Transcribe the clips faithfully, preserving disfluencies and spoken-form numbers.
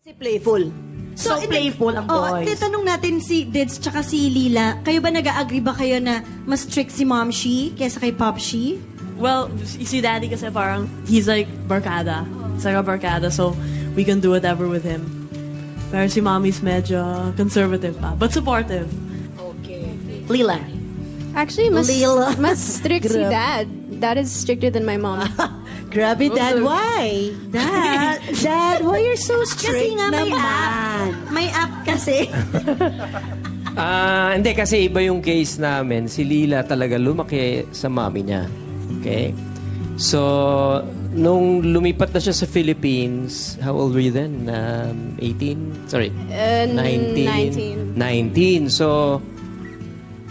Si Playful. So, so playful ang boys. Oh, titanong natin si Dids tsaka si Leila, kayo ba nag-agree ba kayo na mas strict si Momshi kesa kay Popshi? Well, si Daddy kasi parang, he's like barkada. It's like a barkada, so we can do whatever with him. Pero si Mommy's medyo conservative pa, but supportive. Okay. Leila. Actually, mas, Leila. mas strict si Dad. Dad is stricter than my mom. Grabe, Dad, why? Dad, Dad, why you're so strict? Kasi nga may app. May app kasi. Ah, uh, hindi, kasi iba yung case namin. Si Leila talaga lumaki sa mommy niya. Okay? So, nung lumipat na siya sa Philippines, how old were you then? Um, eighteen? Sorry. Uh, nineteen. nineteen. So,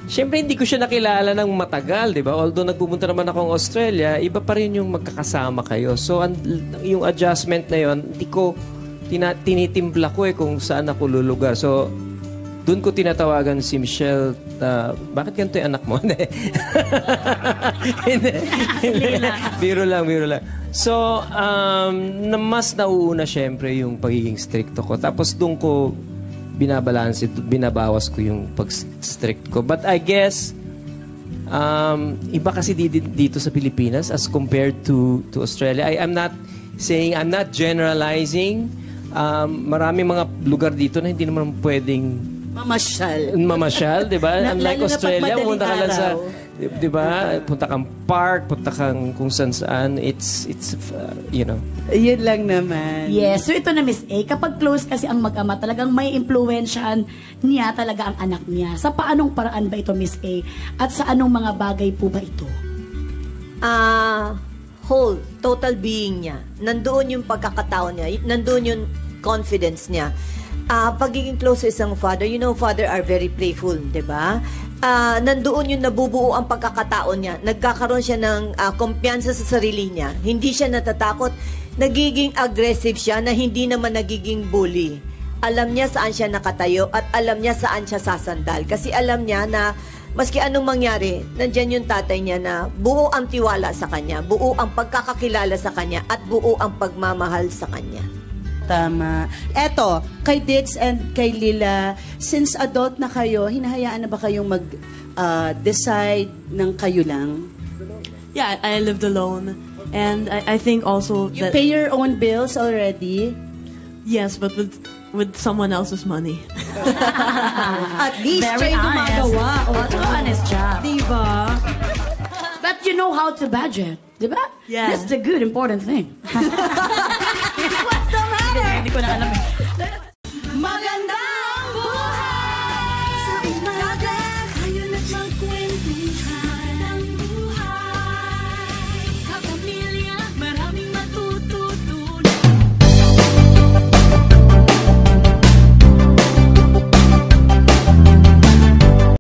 siyempre, hindi ko siya nakilala ng matagal, di ba? Although nagpupunta naman akong Australia, iba pa rin yung magkakasama kayo. So, yung adjustment na yon, hindi ko, tina, tinitimpla ko eh kung saan ako lulugar. So, doon ko tinatawagan si Michelle, uh, bakit ganito yung anak mo? Biro lang, biro lang. So, um, na mas nauuna siyempre yung pagiging stricto ko. Tapos doon ko binabalance, binabawas ko yung pag-strict ko. But I guess, um, iba kasi dito sa Pilipinas as compared to, to Australia. I, I'm not saying, I'm not generalizing. Um, marami mga lugar dito na hindi naman pwedeng mamasyal. Mamasyal, di ba? Unlike Australia, punta ka lang sa, di ba? Punta kang park, punta kang kung saan saan. It's, it's uh, you know. Yun lang naman. Yes. So ito na, Miss A, kapag close kasi ang mag-ama, talagang may impluwensyaan niya talaga ang anak niya. Sa paanong paraan ba ito, Miss A? At sa anong mga bagay po ba ito? Ah, uh, whole, total being niya. Nandoon yung pagkakatao niya. Nandoon yung confidence niya. Uh, pagiging close sa isang father, you know, father are very playful, di ba? Uh, nandoon yung nabubuo ang pagkakataon niya. Nagkakaroon siya ng uh, kumpiyansa sa sarili niya. Hindi siya natatakot. Nagiging aggressive siya na hindi naman nagiging bully. Alam niya saan siya nakatayo at alam niya saan siya sasandal. Kasi alam niya na maski anong mangyari, nandyan yung tatay niya na buo ang tiwala sa kanya, buo ang pagkakakilala sa kanya, at buo ang pagmamahal sa kanya. Tama. Eto, kay Dids and kay Leila, since adult na kayo, hinahayaan na ba kayong mag-decide uh, ng kayo lang? Yeah, I lived alone. And I, I think also that... You pay your own bills already? Yes, but with, with someone else's money. At least very gumagawa. That's an honest job. Diba? But you know how to budget. Diba? Yeah. That's the good, important thing. Hindi ko na alam eh.